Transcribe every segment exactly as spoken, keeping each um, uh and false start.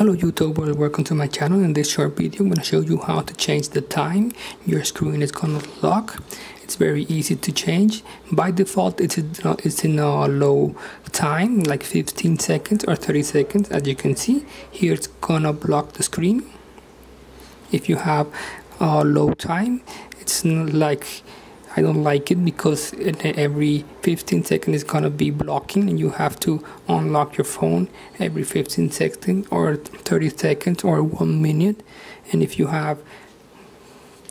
Hello YouTube, welcome to my channel. In this short video I'm going to show you how to change the time your screen is going to lock. It's very easy to change. By default it's it's in a low time, like fifteen seconds or thirty seconds. As you can see here, it's gonna block the screen. If you have a low time, it's not like I don't like it, because every fifteen seconds is gonna be blocking, and you have to unlock your phone every fifteen seconds or thirty seconds or one minute. And if you have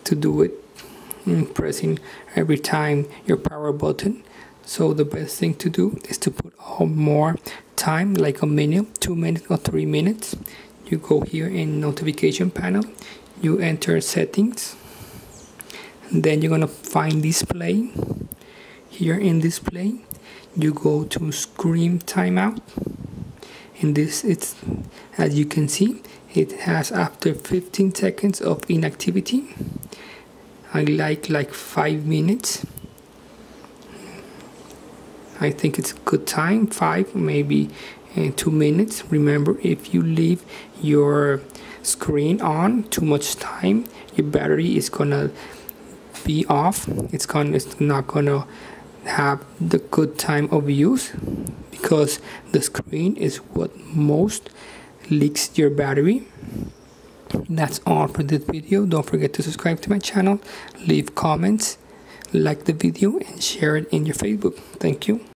to do it pressing every time your power button, so the best thing to do is to put on more time, like a minute, two minutes or three minutes. You go here in notification panel, you enter settings. Then you're gonna find display. Here in display you go to screen timeout, and this it's as you can see it has after fifteen seconds of inactivity. I like like five minutes. I think it's a good time, five, maybe uh, two minutes. Remember, if you leave your screen on too much time, your battery is gonna be off. It's gonna it's not gonna have the good time of use, because the screen is what most leaks your battery. That's all for this video. Don't forget to subscribe to my channel, leave comments, like the video, and share it in your Facebook. Thank you.